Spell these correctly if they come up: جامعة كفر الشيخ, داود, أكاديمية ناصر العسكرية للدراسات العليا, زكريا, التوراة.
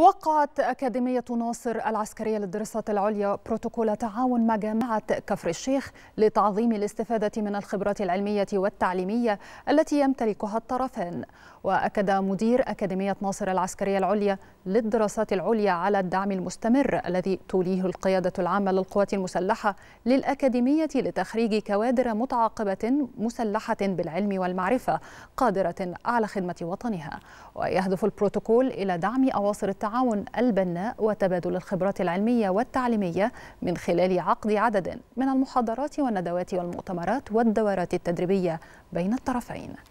وقعت أكاديمية ناصر العسكرية للدراسات العليا بروتوكول تعاون مع جامعة كفر الشيخ لتعظيم الاستفادة من الخبرات العلمية والتعليمية التي يمتلكها الطرفان. وأكد مدير أكاديمية ناصر العسكرية العليا للدراسات العليا على الدعم المستمر الذي توليه القيادة العامة للقوات المسلحة للأكاديمية لتخريج كوادر متعاقبة مسلحة بالعلم والمعرفة قادرة على خدمة وطنها. ويهدف البروتوكول إلى دعم أواصر التعاون البناء وتبادل الخبرات العلمية والتعليمية من خلال عقد عدد من المحاضرات والندوات والمؤتمرات والدورات التدريبية بين الطرفين.